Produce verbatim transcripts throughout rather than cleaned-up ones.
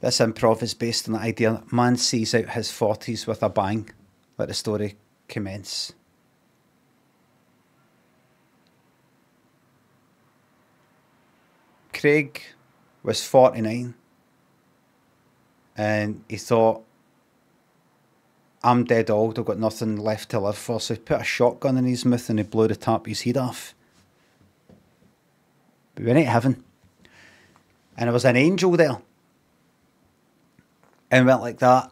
This improv is based on the idea that man sees out his forties with a bang. Let the story commence. Craig was forty-nine and he thought, I'm dead old, I've got nothing left to live for. So he put a shotgun in his mouth and he blew the tarpy's head off. We went to heaven and there was an angel there. And went like that.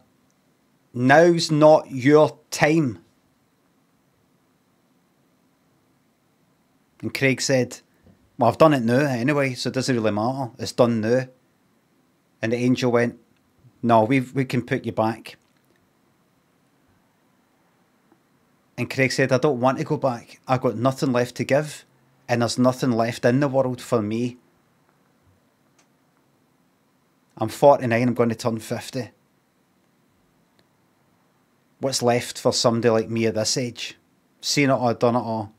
Now's not your time. And Craig said, well, I've done it now anyway, so it doesn't really matter. It's done now. And the angel went, no, we've, we can put you back. And Craig said, I don't want to go back. I've got nothing left to give. And there's nothing left in the world for me. I'm forty-nine, I'm going to turn fifty. What's left for somebody like me at this age? Seen it all, done it all.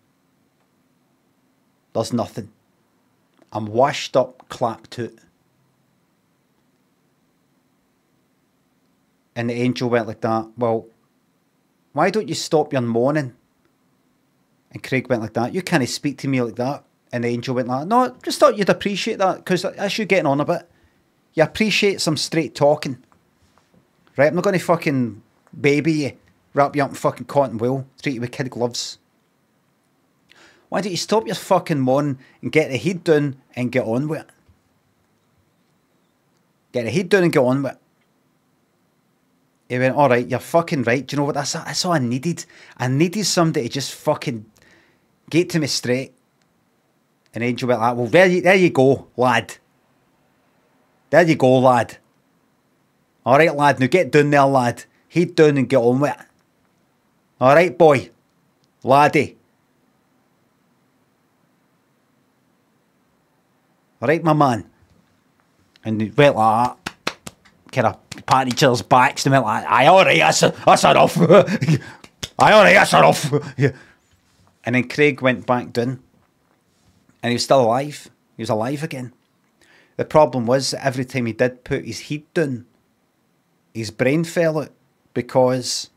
There's nothing. I'm washed up, clapped out. And the angel went like that, well, why don't you stop your moaning? And Craig went like that, you can't speak to me like that. And the angel went like, no, just thought you'd appreciate that, because that's you getting on a bit. You appreciate some straight talking. Right, I'm not going to fucking baby you, wrap you up in fucking cotton wool, treat you with kid gloves. Why don't you stop your fucking moan and get the head down and get on with it? Get the head down and get on with it. He went, all right, you're fucking right. Do you know what? That's, that's all I needed. I needed somebody to just fucking get to me straight. And Angel went like, well, there you, there you go, lad. There you go, lad. All right, lad. Now get down there, lad. Head down and get on with it. All right, boy. Laddie. All right, my man. And they went like that. Kind of patted each other's backs. They went like, aye, all right, that's, that's enough. Aye, all right, that's enough. Yeah. And then Craig went back down. And he was still alive. He was alive again. The problem was that every time he did put his head down, his brain fell out because,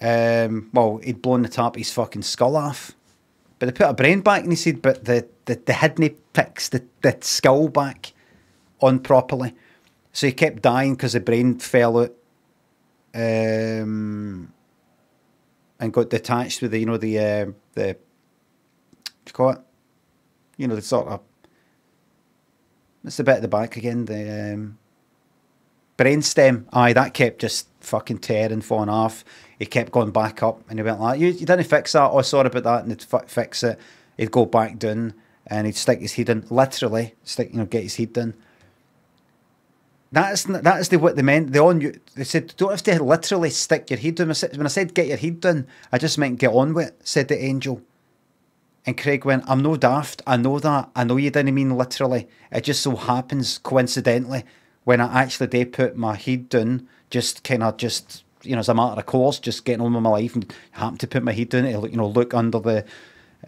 um, well, he'd blown the top of his fucking skull off. But they put a brain back in his head, but the, the, the headney picks the, the skull back on properly. So he kept dying because the brain fell out um, and got detached with the, you know, the, uh, the, what do you call it? You know, the sort of, that's the bit at the back again, the um, brainstem. Aye, that kept just fucking tearing, falling off. He kept going back up and he went like, you, you didn't fix that. Oh, sorry about that. And he'd f fix it. He'd go back down and he'd stick his head in, literally, stick, you know, get his head down. That is, that is the, what they meant. They, all knew, they said, don't have to literally stick your head down. When I said get your head down, I just meant get on with it, said the angel. And Craig went, I'm no daft, I know that, I know you didn't mean literally. It just so happens, coincidentally, when I actually did put my head down, just kind of just, you know, as a matter of course, just getting on with my life and happened to put my head down, you know, look under the,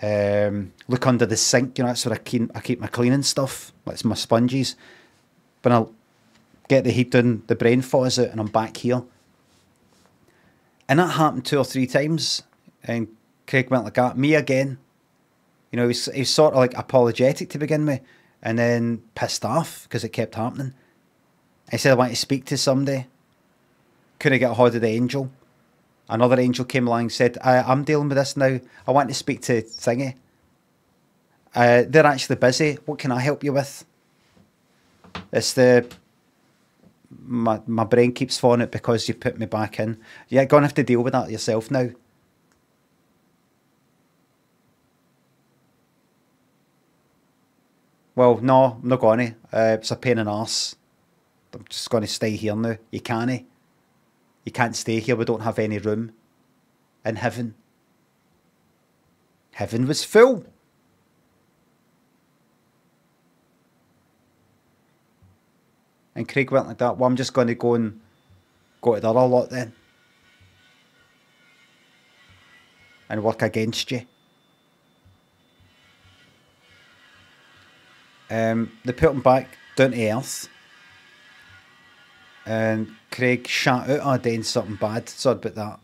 um, look under the sink, you know, that's where I keep, I keep my cleaning stuff, that's my sponges. When I get the head down, the brain falls out and I'm back here. And that happened two or three times, and Craig went like that, me again. You know, he was, he was sort of like apologetic to begin with and then pissed off because it kept happening. I said, I want to speak to somebody. Couldn't get a hold of the angel. Another angel came along and said, I, I'm dealing with this now. I want to speak to Thingy. Uh, they're actually busy. What can I help you with? It's the... My, my brain keeps falling out because you put me back in. You're going to have to deal with that yourself now. Well, no, I'm not going to. Uh, it's a pain in the arse. I'm just going to stay here now. You can't. You can't stay here. We don't have any room. In heaven. Heaven was full. And Craig went like that. Well, I'm just going to go and go to the other lot then. And work against you. Um, they put him back down to earth And Craig shout out on doing something bad. Sorry about that.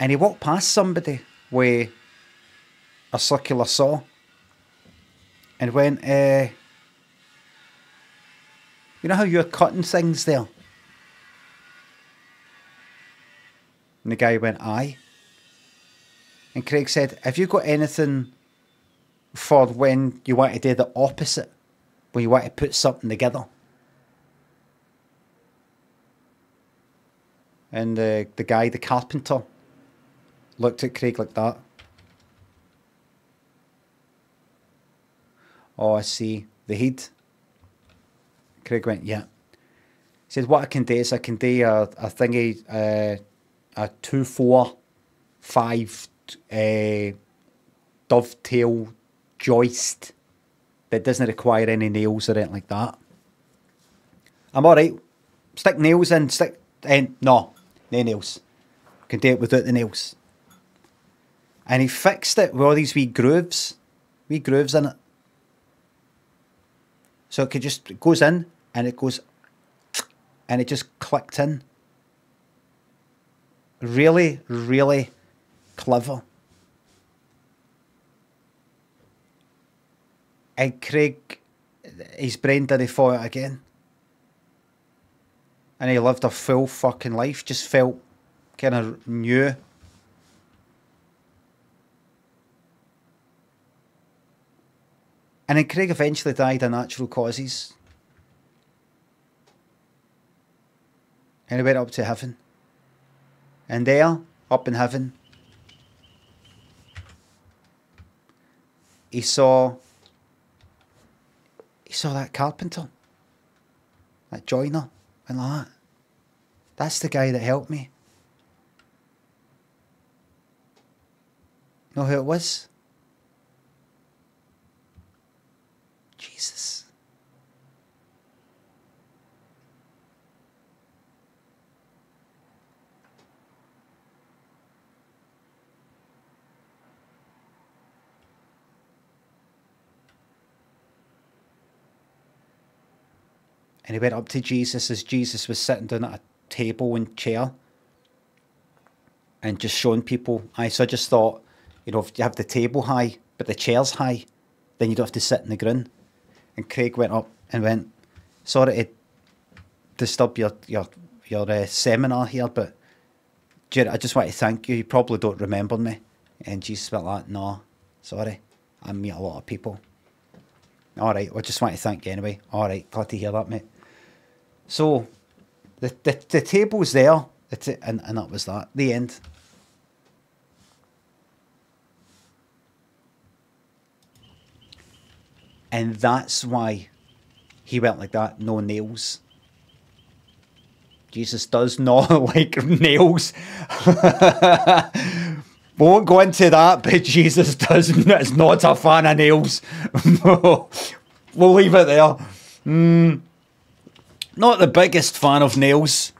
And he walked past somebody with a circular saw and went, uh, you know how you're cutting things there? And the guy went, aye. And Craig said, have you got anything for when you want to do the opposite? When you want to put something together? And uh, the guy, the carpenter, looked at Craig like that. Oh, I see. The heat. Craig went, yeah. He said, what I can do is I can do a, a thingy, uh, a two, four, five uh, dovetail joist that doesn't require any nails or anything like that. I'm all right. Stick nails in, stick, and no, no nails. Can do it without the nails. And he fixed it with all these wee grooves, wee grooves in it. So it could just, it goes in and it goes, and it just clicked in. Really, really clever. And Craig, his brain didn't fall out again. And he lived a full fucking life, just felt kind of new. And then Craig eventually died of natural causes. And he went up to heaven. And there, up in heaven, he saw, he saw that carpenter, that joiner, and like that. That's the guy that helped me. You know who it was? Jesus. And he went up to Jesus as Jesus was sitting down at a table and chair and just showing people. I so I just thought, you know, if you have the table high, but the chair's high, then you don't have to sit in the ground. And Craig went up and went, sorry to disturb your your, your uh, seminar here, but Jared, I just want to thank you. You probably don't remember me. And Jesus went like, no, sorry. I meet a lot of people. All right, I just want to thank you anyway. All right, glad to hear that, mate. So, the the, the table's there, the and, and that was that, the end. And that's why he went like that, no nails. Jesus does not like nails. We won't go into that, but Jesus does is not a fan of nails. We'll leave it there. Mm, not the biggest fan of nails.